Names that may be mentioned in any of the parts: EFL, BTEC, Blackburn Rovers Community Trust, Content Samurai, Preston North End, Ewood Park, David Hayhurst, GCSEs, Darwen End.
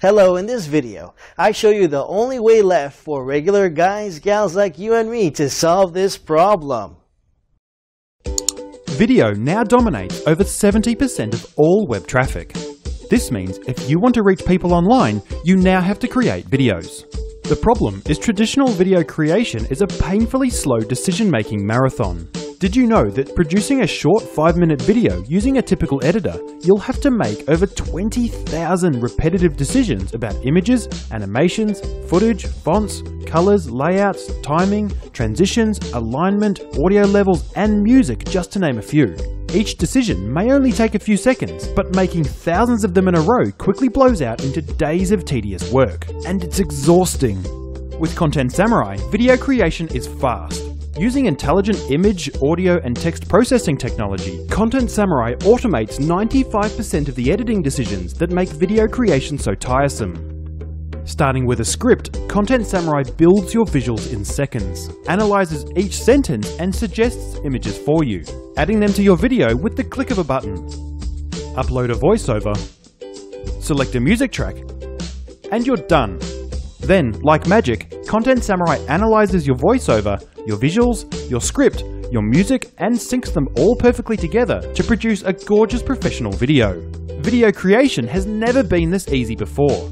Hello, in this video, I show you the only way left for regular guys, gals like you and me to solve this problem. Video now dominates over 70% of all web traffic. This means if you want to reach people online, you now have to create videos. The problem is traditional video creation is a painfully slow decision-making marathon. Did you know that producing a short 5-minute video using a typical editor, you'll have to make over 20,000 repetitive decisions about images, animations, footage, fonts, colors, layouts, timing, transitions, alignment, audio levels, and music, just to name a few. Each decision may only take a few seconds, but making thousands of them in a row quickly blows out into days of tedious work. And it's exhausting. With Content Samurai, video creation is fast. Using intelligent image, audio, and text processing technology, Content Samurai automates 95% of the editing decisions that make video creation so tiresome. Starting with a script, Content Samurai builds your visuals in seconds, analyzes each sentence, and suggests images for you, adding them to your video with the click of a button. Upload a voiceover, select a music track, and you're done. Then, like magic, Content Samurai analyzes your voiceover, your visuals, your script, your music, and syncs them all perfectly together to produce a gorgeous professional video. Video creation has never been this easy before.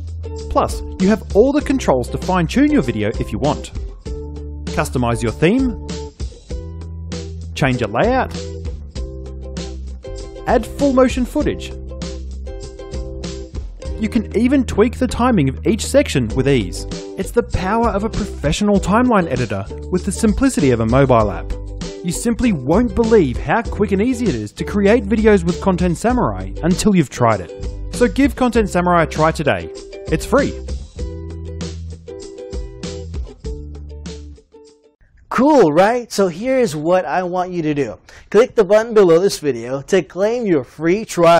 Plus, you have all the controls to fine-tune your video if you want. Customize your theme, change a layout, add full motion footage. You can even tweak the timing of each section with ease. It's the power of a professional timeline editor with the simplicity of a mobile app. You simply won't believe how quick and easy it is to create videos with Content Samurai until you've tried it. So give Content Samurai a try today. It's free. Cool, right? So here's what I want you to do. Click the button below this video to claim your free trial.